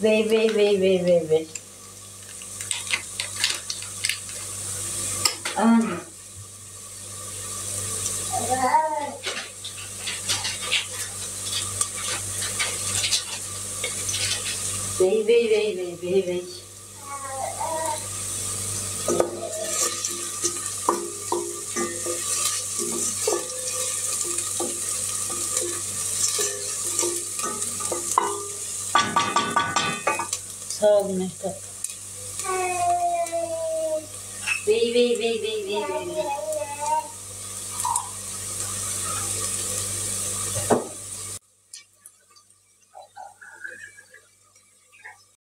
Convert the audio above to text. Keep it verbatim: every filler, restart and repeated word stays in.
Vey vey vey vey vey vey. Ay. Vey vey vey vey vey vey. Sağ ol Mehtap. Vey vey vey vey vey vey.